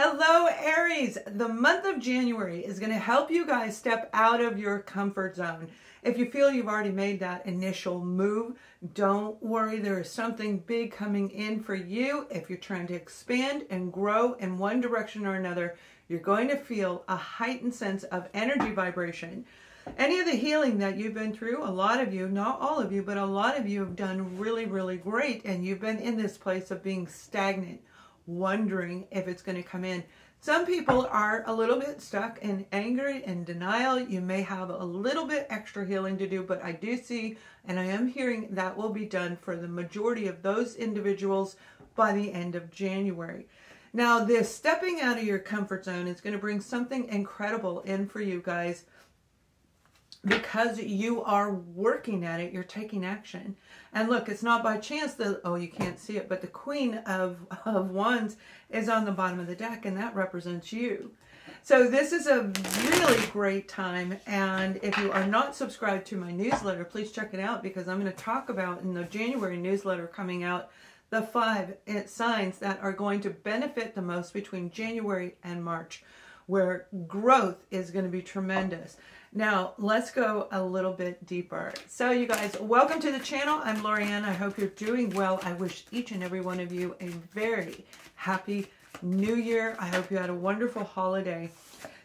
Hello, Aries. The month of January is going to help you guys step out of your comfort zone. If you feel you've already made that initial move, don't worry. There is something big coming in for you. If you're trying to expand and grow in one direction or another, you're going to feel a heightened sense of energy vibration. Any of the healing that you've been through, a lot of you, not all of you, but a lot of you have done really, really great. And you've been in this place of being stagnant, wondering if it's going to come in. Some people are a little bit stuck in anger and denial. You may have a little bit extra healing to do, but I do see, and I am hearing, that will be done for the majority of those individuals by the end of January. Now, this stepping out of your comfort zone is going to bring something incredible in for you guys. Because you are working at it, you're taking action. And look, it's not by chance that, oh, you can't see it, but the Queen of Wands is on the bottom of the deck, and that represents you. So this is a really great time, and if you are not subscribed to my newsletter, please check it out, because I'm going to talk about, in the January newsletter coming out, the 5 signs that are going to benefit the most between January and March, where growth is going to be tremendous. Now, let's go a little bit deeper. So you guys, welcome to the channel. I'm Lori Ann. I hope you're doing well. I wish each and every one of you a very happy new year. I hope you had a wonderful holiday.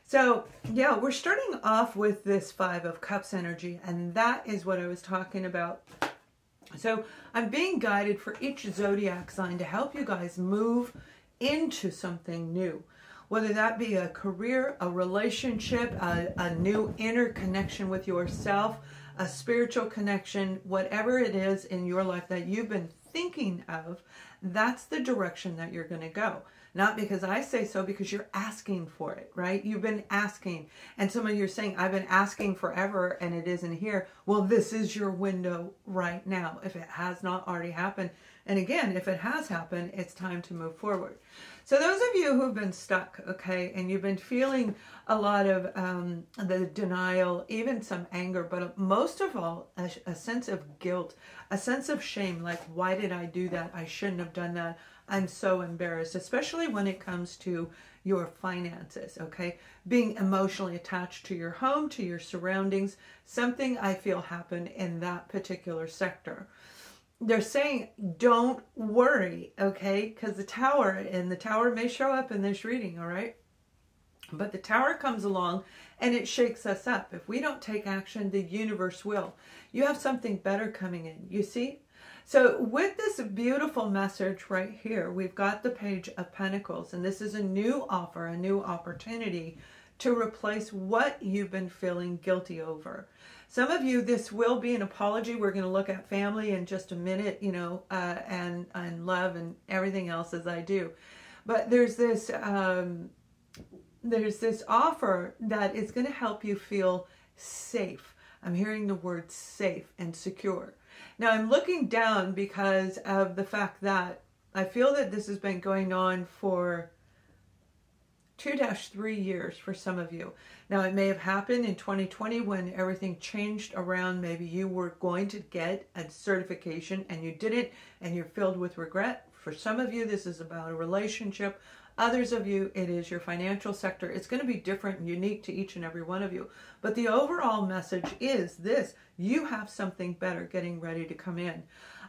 So yeah, we're starting off with this 5 of Cups energy, and that is what I was talking about. So I'm being guided for each zodiac sign to help you guys move into something new. Whether that be a career, a relationship, a new inner connection with yourself, a spiritual connection, whatever it is in your life that you've been thinking of, that's the direction that you're going to go. Not because I say so, because you're asking for it, right? You've been asking. And some of you are saying, I've been asking forever and it isn't here. Well, this is your window right now, if it has not already happened. And again, if it has happened, it's time to move forward. So those of you who've been stuck, okay, and you've been feeling a lot of the denial, even some anger, but most of all, a sense of guilt, a sense of shame, like, why did I do that? I shouldn't have done that. I'm so embarrassed, especially when it comes to your finances, okay? Being emotionally attached to your home, to your surroundings, something I feel happened in that particular sector. They're saying, don't worry, okay? Because the Tower, and the Tower may show up in this reading, all right? But the Tower comes along and it shakes us up. If we don't take action, the universe will. You have something better coming in, you see? So with this beautiful message right here, we've got the Page of Pentacles, and this is a new offer, a new opportunity to replace what you've been feeling guilty over. Some of you, this will be an apology. We're going to look at family in just a minute, you know, and love and everything else as I do. But there's this offer that is going to help you feel safe. I'm hearing the word safe and secure. Now, I'm looking down because of the fact that I feel that this has been going on for 2-3 years for some of you. Now, it may have happened in 2020 when everything changed around. Maybe you were going to get a certification and you didn't, and you're filled with regret. For some of you, this is about a relationship. Others of you, it is your financial sector. It's going to be different and unique to each and every one of you. But the overall message is this: you have something better getting ready to come in.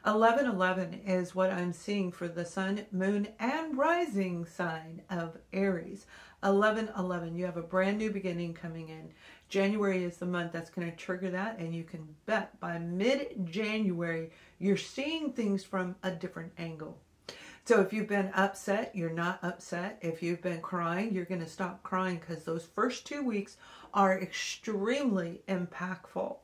11:11 is what I'm seeing for the sun, moon, and rising sign of Aries. 11:11, you have a brand new beginning coming in. January is the month that's going to trigger that, and you can bet by mid-January, you're seeing things from a different angle. So if you've been upset, you're not upset. If you've been crying, you're going to stop crying, because those first 2 weeks are extremely impactful.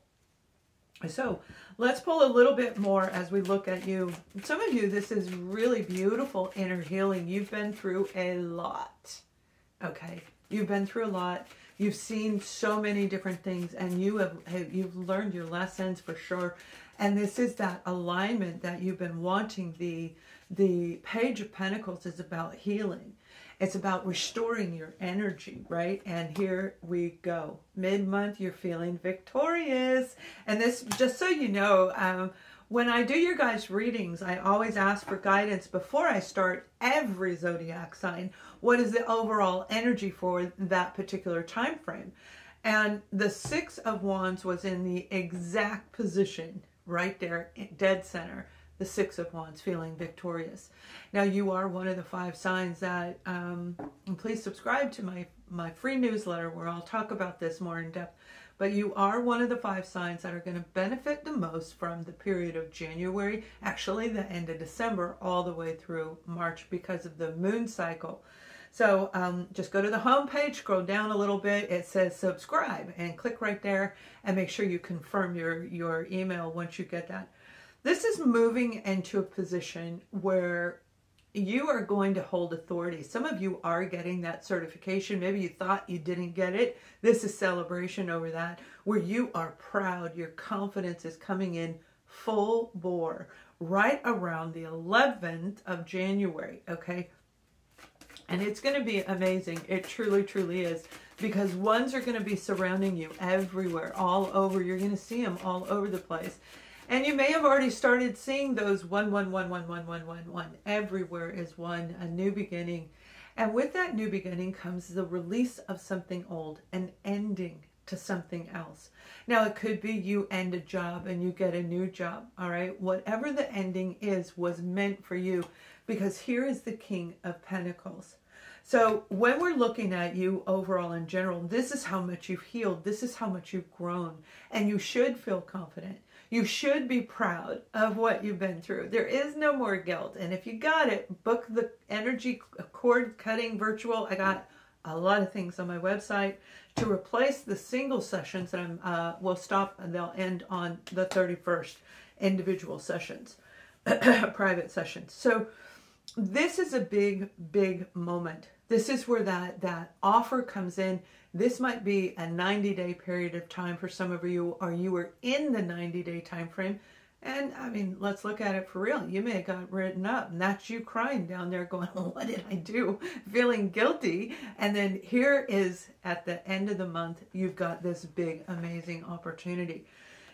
So let's pull a little bit more as we look at you. Some of you, this is really beautiful inner healing. You've been through a lot, okay? You've been through a lot. You've seen so many different things, and you've learned your lessons for sure. And this is that alignment that you've been wanting. The Page of Pentacles is about healing. It's about restoring your energy, right? And here we go. Mid-month, you're feeling victorious. And this, just so you know, When I do your guys' readings, I always ask for guidance before I start every zodiac sign. What is the overall energy for that particular time frame? And the Six of Wands was in the exact position right there, dead center. The Six of Wands, feeling victorious. Now, you are one of the 5 signs that, and please subscribe to my free newsletter where I'll talk about this more in depth, but you are one of the 5 signs that are going to benefit the most from the period of January, actually the end of December, all the way through March because of the moon cycle. So just go to the home page, scroll down a little bit, it says subscribe, and click right there and make sure you confirm your email once you get that. This is moving into a position where you are going to hold authority. Some of you are getting that certification. Maybe you thought you didn't get it. This is celebration over that, where you are proud. Your confidence is coming in full bore right around the 11th of January, okay? And it's going to be amazing. It truly, truly is, because ones are going to be surrounding you everywhere, all over. You're going to see them all over the place. And you may have already started seeing those 1, 1, 1, 1, 1, 1, 1, 1. Everywhere is 1, a new beginning. And with that new beginning comes the release of something old, an ending to something else. Now, it could be you end a job and you get a new job, all right? Whatever the ending is was meant for you, because here is the King of Pentacles. So when we're looking at you overall in general, this is how much you've healed. This is how much you've grown. And you should feel confident. You should be proud of what you've been through. There is no more guilt. And if you got it, book the energy cord cutting virtual. I got a lot of things on my website to replace the single sessions that will stop, and they'll end on the 31st, individual sessions, private sessions. So this is a big, big moment. This is where that offer comes in. This might be a 90-day period of time for some of you, or you were in the 90-day time frame. And I mean, let's look at it for real. You may have got written up, and that's you crying down there going, what did I do? Feeling guilty. And then here is, at the end of the month, you've got this big, amazing opportunity.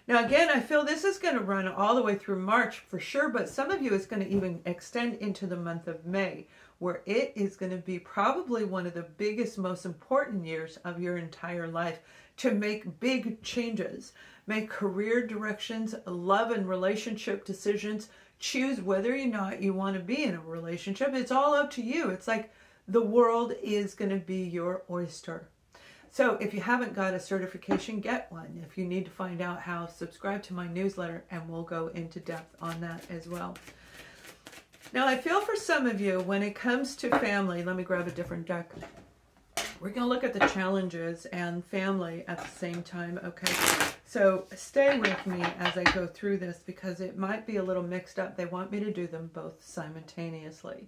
Now, again, I feel this is going to run all the way through March for sure, but some of you it's going to even extend into the month of May, where it is going to be probably one of the biggest, most important years of your entire life to make big changes, make career directions, love and relationship decisions, choose whether or not you want to be in a relationship. It's all up to you. It's like the world is going to be your oyster. So if you haven't got a certification, get one. If you need to find out how, subscribe to my newsletter and we'll go into depth on that as well. Now, I feel for some of you when it comes to family, let me grab a different deck. We're going to look at the challenges and family at the same time, okay? So stay with me as I go through this, because it might be a little mixed up. They want me to do them both simultaneously.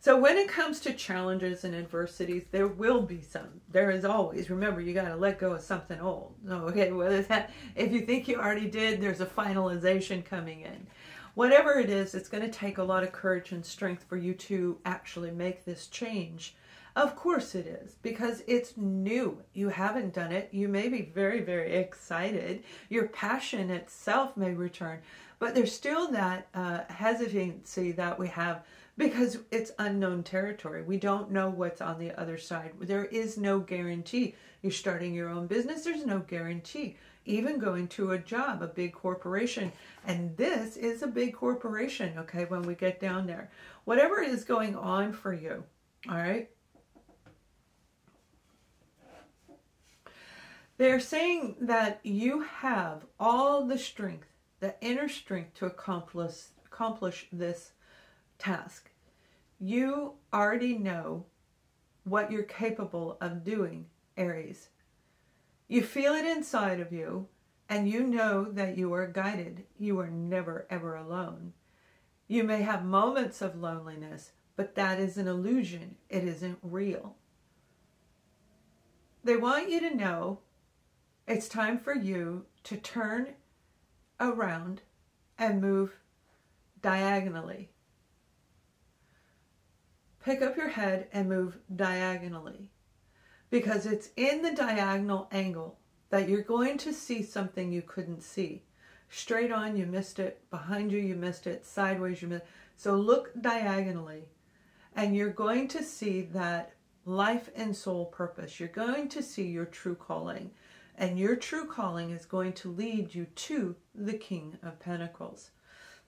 So when it comes to challenges and adversities, there will be some. There is always. Remember, you got to let go of something old. Okay, whether that, if you think you already did, there's a finalization coming in. Whatever it is, it's going to take a lot of courage and strength for you to actually make this change. Of course it is, because it's new. You haven't done it. You may be very, very excited. Your passion itself may return, but there's still that hesitancy that we have, because it's unknown territory. We don't know what's on the other side. There is no guarantee. You're starting your own business. There's no guarantee. Even going to a job, a big corporation. And this is a big corporation, okay, when we get down there. Whatever is going on for you, all right? They're saying that you have all the strength, the inner strength to accomplish this task. You already know what you're capable of doing, Aries. You feel it inside of you, and you know that you are guided. You are never, ever alone. You may have moments of loneliness, but that is an illusion. It isn't real. They want you to know it's time for you to turn around and move diagonally. Pick up your head and move diagonally, because it's in the diagonal angle that you're going to see something you couldn't see. Straight on, you missed it. Behind you, you missed it. Sideways, you missed it. So look diagonally, and you're going to see that life and soul purpose. You're going to see your true calling, and your true calling is going to lead you to the King of Pentacles.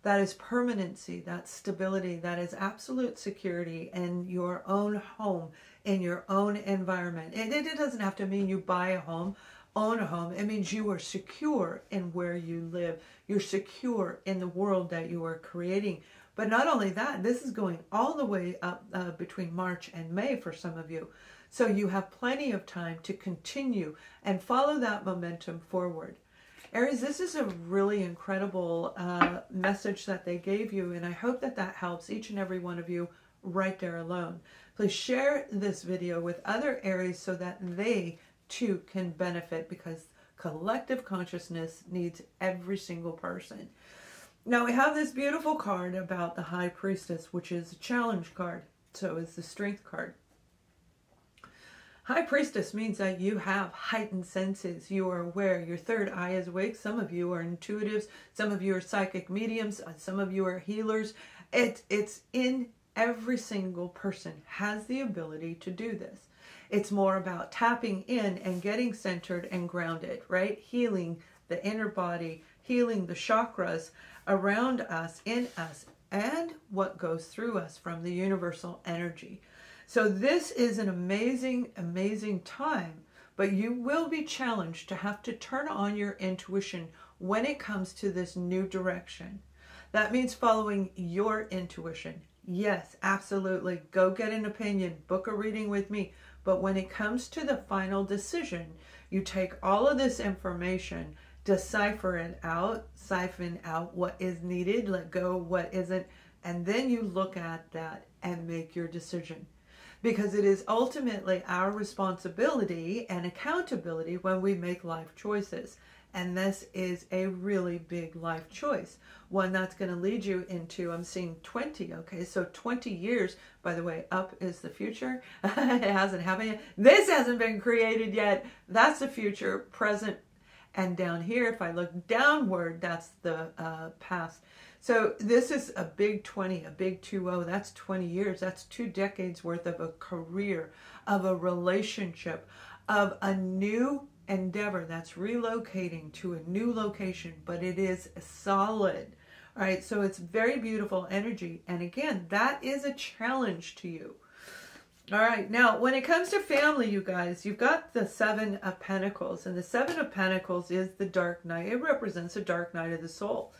That is permanency, that's stability, that is absolute security in your own home, in your own environment. And it doesn't have to mean you buy a home, own a home. It means you are secure in where you live. You're secure in the world that you are creating. But not only that, this is going all the way up between March and May for some of you. So you have plenty of time to continue and follow that momentum forward. Aries, this is a really incredible message that they gave you, and I hope that that helps each and every one of you right there alone. Please share this video with other Aries so that they too can benefit, because collective consciousness needs every single person. Now we have this beautiful card about the High Priestess, which is a challenge card, so is the Strength card. High Priestess means that you have heightened senses. You are aware. Your third eye is awake. Some of you are intuitives. Some of you are psychic mediums. Some of you are healers. It's in every single person has the ability to do this. It's more about tapping in and getting centered and grounded, right? Healing the inner body, healing the chakras around us, in us, and what goes through us from the universal energy. So this is an amazing, amazing time, but you will be challenged to have to turn on your intuition when it comes to this new direction. That means following your intuition. Yes, absolutely. Go get an opinion, book a reading with me. But when it comes to the final decision, you take all of this information, decipher it out, siphon out what is needed, let go what isn't, and then you look at that and make your decision. Because it is ultimately our responsibility and accountability when we make life choices. And this is a really big life choice. One that's going to lead you into, I'm seeing 20, okay? So 20 years, by the way, up is the future. It hasn't happened yet. This hasn't been created yet. That's the future, present. And down here, if I look downward, that's the past. So this is a big 20, a big 2-0. That's 20 years. That's 2 decades worth of a career, of a relationship, of a new endeavor that's relocating to a new location, but it is solid. All right, so it's very beautiful energy. And again, that is a challenge to you. All right, now when it comes to family, you guys, you've got the Seven of Pentacles. And the Seven of Pentacles is the dark night. It represents the dark night of the soul.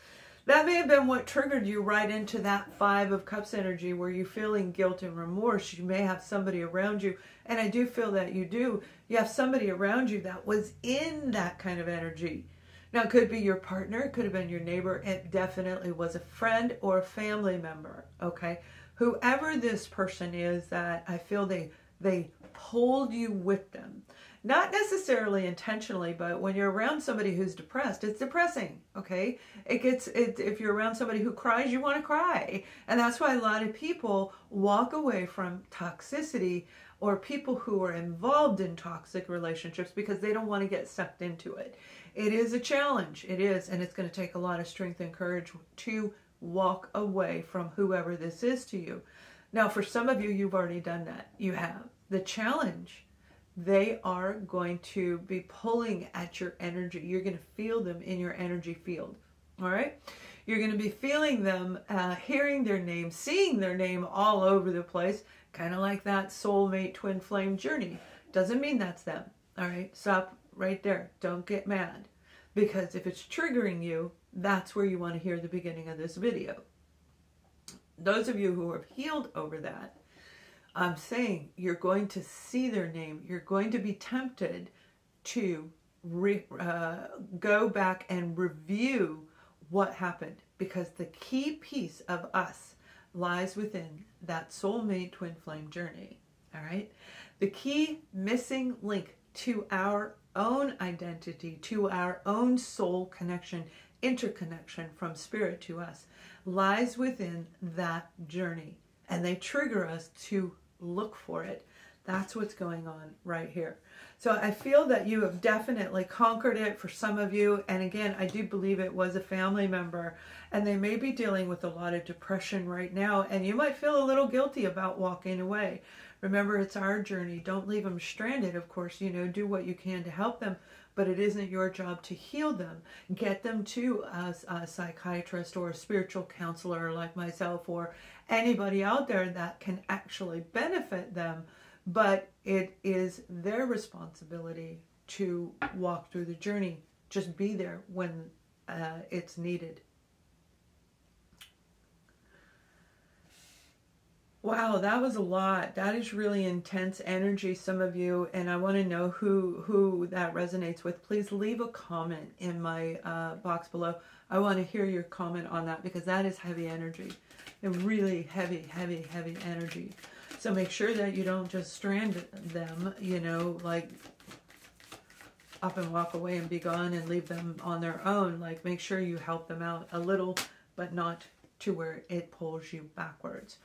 That may have been what triggered you right into that 5 of Cups energy where you're feeling guilt and remorse. You may have somebody around you, and I do feel that you do. You have somebody around you that was in that kind of energy. Now, it could be your partner. It could have been your neighbor. It definitely was a friend or a family member, okay? Whoever this person is that I feel they pulled you with them. Not necessarily intentionally, but when you're around somebody who's depressed, it's depressing, okay? If you're around somebody who cries, you want to cry. And that's why a lot of people walk away from toxicity or people who are involved in toxic relationships because they don't want to get sucked into it. It is a challenge. It is, and it's going to take a lot of strength and courage to walk away from whoever this is to you. Now, for some of you, you've already done that. You have. The challenge, they are going to be pulling at your energy. You're going to feel them in your energy field, all right? You're going to be feeling them, hearing their name, seeing their name all over the place, kind of like that soulmate twin flame journey. Doesn't mean that's them, all right? Stop right there. Don't get mad, because if it's triggering you, that's where you want to hear the beginning of this video. Those of you who have healed over that, I'm saying you're going to see their name. You're going to be tempted to go back and review what happened, because the key piece of us lies within that soulmate twin flame journey, all right? The key missing link to our own identity, to our own soul connection, interconnection from spirit to us, lies within that journey. And they trigger us to look for it. That's what's going on right here. So I feel that you have definitely conquered it for some of you. And again, I do believe it was a family member, and they may be dealing with a lot of depression right now. And you might feel a little guilty about walking away. Remember, it's our journey. Don't leave them stranded. Of course, you know, do what you can to help them, but it isn't your job to heal them. Get them to a psychiatrist or a spiritual counselor like myself or anybody out there that can actually benefit them. But it is their responsibility to walk through the journey. Just be there when it's needed. Wow, that was a lot. That is really intense energy, some of you, and I want to know who that resonates with. Please leave a comment in my box below. I want to hear your comment on that, because that is heavy energy. A really heavy, heavy, heavy energy. So make sure that you don't just strand them, you know, like up and walk away and be gone and leave them on their own. Like, make sure you help them out a little, but not to where it pulls you backwards.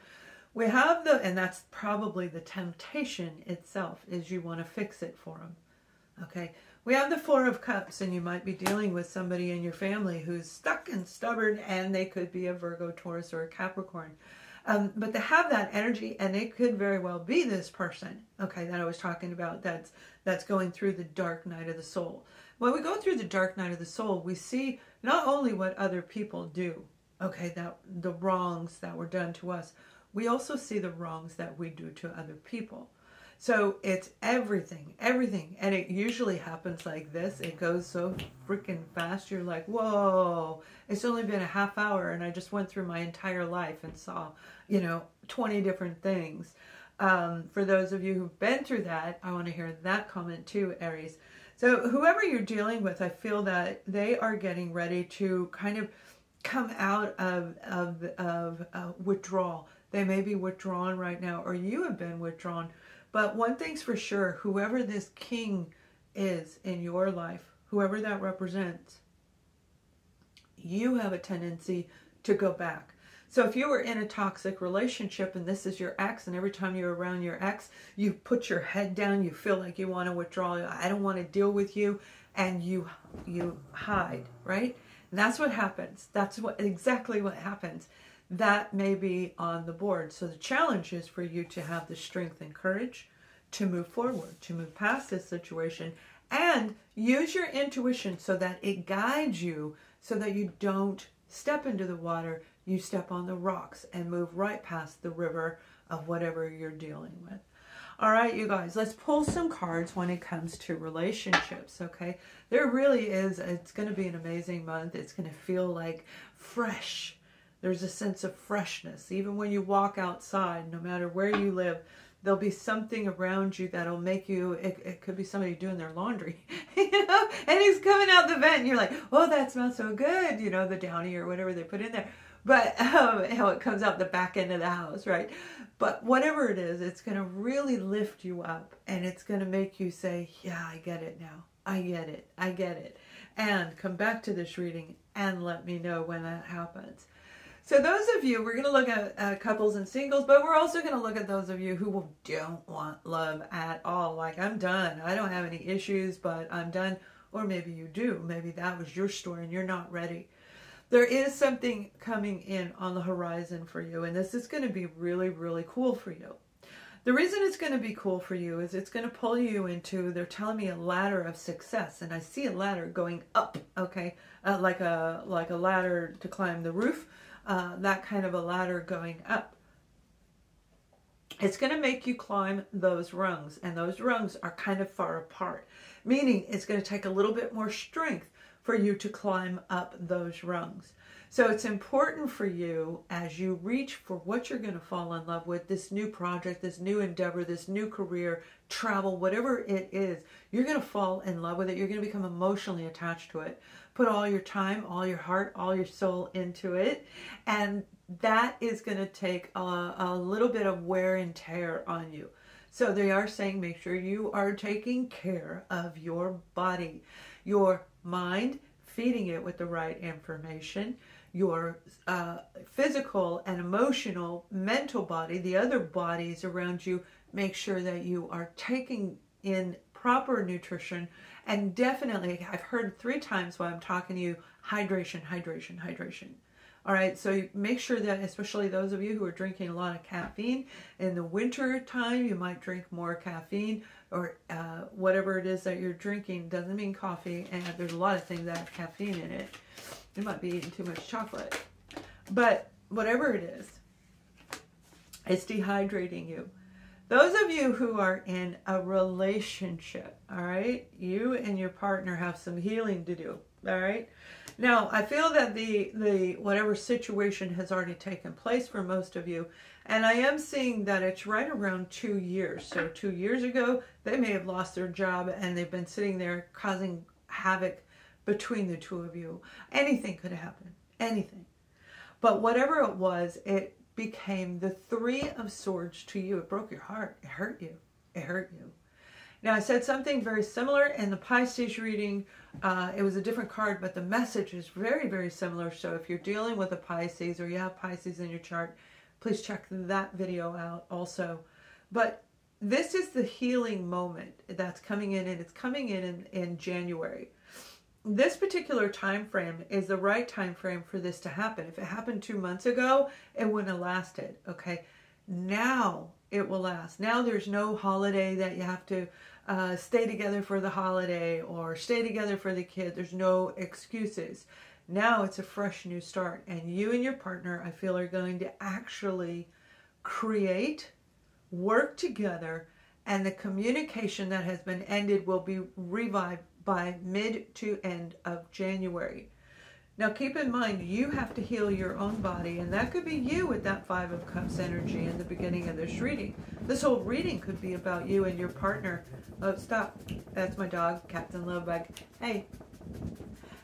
We have the, and that's probably the temptation itself, is you want to fix it for them. Okay, we have the Four of Cups, and you might be dealing with somebody in your family who's stuck and stubborn, and they could be a Virgo, Taurus, or a Capricorn. But they have that energy, and it could very well be this person, okay, that I was talking about, that's going through the dark night of the soul. When we go through the dark night of the soul, we see not only what other people do, okay, that the wrongs that were done to us, we also see the wrongs that we do to other people. So it's everything, everything. And it usually happens like this. It goes so freaking fast. You're like, whoa, it's only been a half hour and I just went through my entire life and saw, you know, 20 different things. For those of you who've been through that, I want to hear that comment too, Aries. So whoever you're dealing with, I feel that they are getting ready to kind of come out of withdrawal. They may be withdrawn right now, or you have been withdrawn. But one thing's for sure, whoever this king is in your life, whoever that represents, you have a tendency to go back. So if you were in a toxic relationship and this is your ex, and every time you're around your ex, you put your head down, you feel like you want to withdraw, I don't want to deal with you, and you hide, right? And that's what happens. That's what exactly what happens. That may be on the board. So the challenge is for you to have the strength and courage to move forward, to move past this situation, and use your intuition so that it guides you, so that you don't step into the water, you step on the rocks and move right past the river of whatever you're dealing with. All right, you guys, let's pull some cards when it comes to relationships, okay? There really is, it's going to be an amazing month. It's going to feel like fresh. There's a sense of freshness. Even when you walk outside, no matter where you live, there'll be something around you that'll make you, it could be somebody doing their laundry, you know, and it's coming out the vent and you're like, oh, that smells so good, you know, the downy or whatever they put in there. But how it comes out the back end of the house, right? But whatever it is, it's going to really lift you up, and it's going to make you say, yeah, I get it now. I get it. I get it. And come back to this reading and let me know when that happens. So those of you, we're going to look at couples and singles, but we're also going to look at those of you who don't want love at all. Like, I'm done. I don't have any issues, but I'm done. Or maybe you do. Maybe that was your story and you're not ready. There is something coming in on the horizon for you, and this is going to be really, really cool for you. The reason it's going to be cool for you is it's going to pull you into, they're telling me, a ladder of success. And I see a ladder going up, okay, like a ladder to climb the roof. That kind of a ladder going up. It's going to make you climb those rungs, and those rungs are kind of far apart, meaning it's going to take a little bit more strength for you to climb up those rungs. So it's important for you, as you reach for what you're going to fall in love with, this new project, this new endeavor, this new career, travel, whatever it is, you're going to fall in love with it. You're going to become emotionally attached to it. Put all your time, all your heart, all your soul into it. And that is going to take a little bit of wear and tear on you. So they are saying, make sure you are taking care of your body, your mind, feeding it with the right information, your physical and emotional, mental body, the other bodies around you, make sure that you are taking in proper nutrition. And definitely, I've heard 3 times while I'm talking to you, hydration, hydration, hydration. All right, so you make sure that, especially those of you who are drinking a lot of caffeine, in the winter time, you might drink more caffeine or whatever it is that you're drinking. Doesn't mean coffee, and there's a lot of things that have caffeine in it. You might be eating too much chocolate. But whatever it is, it's dehydrating you. Those of you who are in a relationship, all right, you and your partner have some healing to do, all right? Now, I feel that the whatever situation has already taken place for most of you, and I am seeing that it's right around 2 years. So 2 years ago, they may have lost their job, and they've been sitting there causing havoc between the two of you. Anything could happen, anything. But whatever it was, it became the 3 of Swords to you. It broke your heart. It hurt you. It hurt you. Now, I said something very similar in the Pisces reading. It was a different card, but the message is very, very similar. So if you're dealing with a Pisces or you have Pisces in your chart, please check that video out also. But this is the healing moment that's coming in, and it's coming in January. This particular time frame is the right time frame for this to happen. If it happened 2 months ago, it wouldn't have lasted, okay? Now it will last. Now there's no holiday that you have to stay together for the holiday or stay together for the kid. There's no excuses. Now it's a fresh new start. And you and your partner, I feel, are going to actually create, work together, and the communication that has been ended will be revived by mid to end of January. Now keep in mind, you have to heal your own body, and that could be you with that 5 of Cups energy in the beginning of this reading. This whole reading could be about you and your partner. Oh, stop. That's my dog, Captain Lovebug. Hey.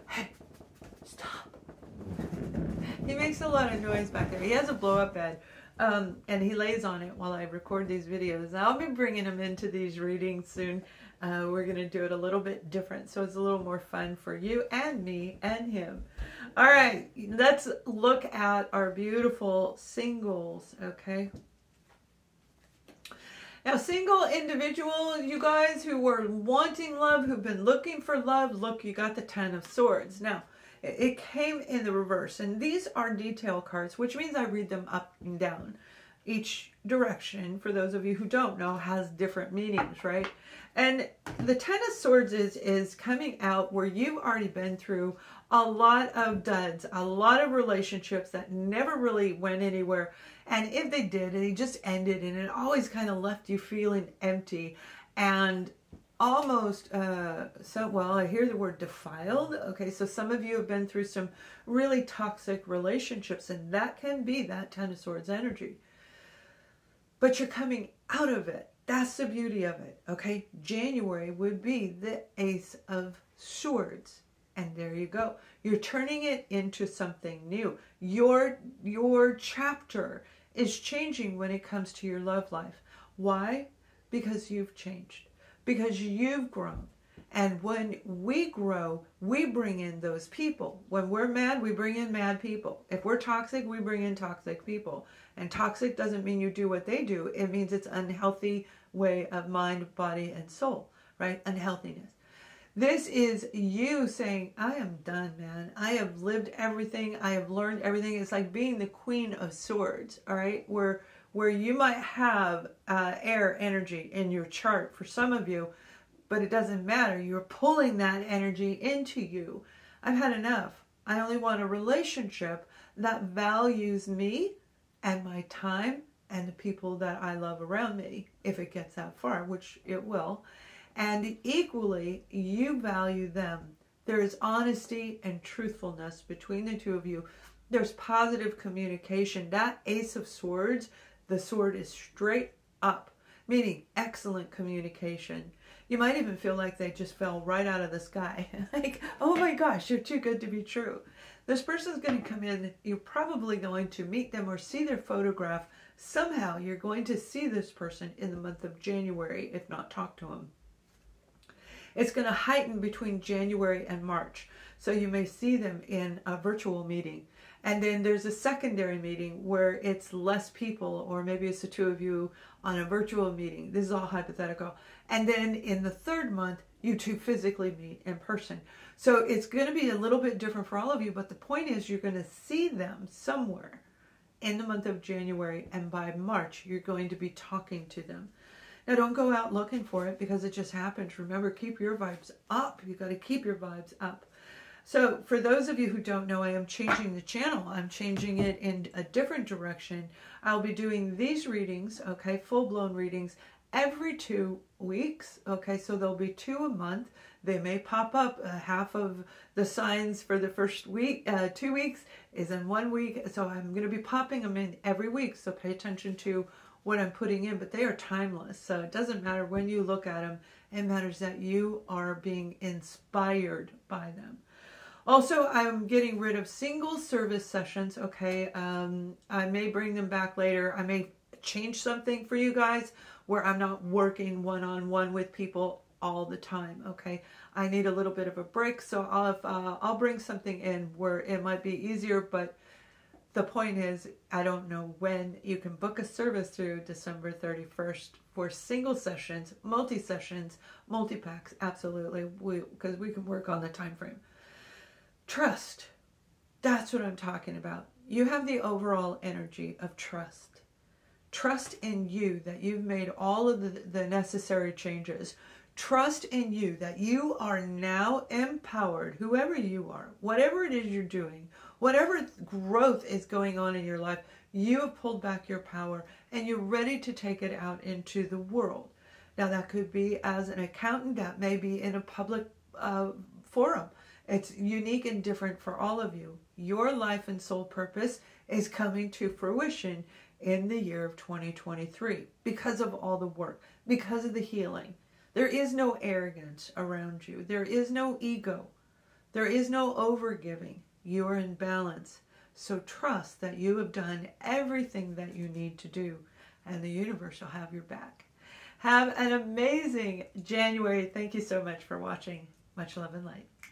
Hey. Stop. He makes a lot of noise back there. He has a blow-up bed. And he lays on it while I record these videos. I'll be bringing him into these readings soon. We're going to do it a little bit different, so it's a little more fun for you and me and him. All right, let's look at our beautiful singles, okay? Now, single individual, you guys who were wanting love, who've been looking for love, look, you got the 10 of Swords. Now, it came in the reverse, and these are detail cards, which means I read them up and down. Each direction, for those of you who don't know, has different meanings, right? And the 10 of Swords is coming out where you've already been through a lot of duds, a lot of relationships that never really went anywhere. And if they did, they just ended, and it always kind of left you feeling empty and almost, well, I hear the word defiled. Okay, so some of you have been through some really toxic relationships, and that can be that 10 of Swords energy. But you're coming out of it. That's the beauty of it, okay? January would be the Ace of Swords. And there you go. You're turning it into something new. Your chapter is changing when it comes to your love life. Why? Because you've changed. Because you've grown. And when we grow, we bring in those people. When we're mad, we bring in mad people. If we're toxic, we bring in toxic people. And toxic doesn't mean you do what they do. It means it's unhealthy way of mind, body, and soul, right? Unhealthiness. This is you saying, I am done, man. I have lived everything. I have learned everything. It's like being the Queen of Swords, all right? Where you might have air energy in your chart for some of you, but it doesn't matter. You're pulling that energy into you. I've had enough. I only want a relationship that values me and my time and the people that I love around me, if it gets that far, which it will. And equally, you value them. There is honesty and truthfulness between the two of you. There's positive communication. That Ace of Swords, the sword is straight up, meaning excellent communication. You might even feel like they just fell right out of the sky. Like, oh my gosh, you're too good to be true. This person's going to come in. You're probably going to meet them or see their photograph. Somehow you're going to see this person in the month of January, if not talk to them. It's going to heighten between January and March. So you may see them in a virtual meeting. And then there's a secondary meeting where it's less people, or maybe it's the two of you on a virtual meeting. This is all hypothetical. And then in the third month, you two physically meet in person. So it's going to be a little bit different for all of you, but the point is you're going to see them somewhere in the month of January, and by March, you're going to be talking to them. Now, don't go out looking for it because it just happens. Remember, keep your vibes up. You've got to keep your vibes up. So for those of you who don't know, I am changing the channel. I'm changing it in a different direction. I'll be doing these readings, okay, full-blown readings, every 2 weeks, okay? So there'll be 2 a month. They may pop up. Half of the signs for the first week, 2 weeks is in 1 week. So I'm going to be popping them in every week. So pay attention to what I'm putting in, but they are timeless. So it doesn't matter when you look at them. It matters that you are being inspired by them. Also, I'm getting rid of single service sessions, okay? I may bring them back later. I may change something for you guys where I'm not working one-on-one with people all the time, okay? I need a little bit of a break, so I'll bring something in where it might be easier, but the point is, I don't know when. You can book a service through December 31st for single sessions, multi-packs, absolutely, because we can work on the time frame. Trust. That's what I'm talking about. You have the overall energy of trust. Trust in you that you've made all of the necessary changes. Trust in you that you are now empowered, whoever you are, whatever it is you're doing, whatever growth is going on in your life, you have pulled back your power and you're ready to take it out into the world. Now that could be as an accountant, that may be in a public forum. It's unique and different for all of you. Your life and soul purpose is coming to fruition in the year of 2023 because of all the work, because of the healing. There is no arrogance around you. There is no ego. There is no overgiving. You are in balance. So trust that you have done everything that you need to do, and the universe will have your back. Have an amazing January. Thank you so much for watching. Much love and light.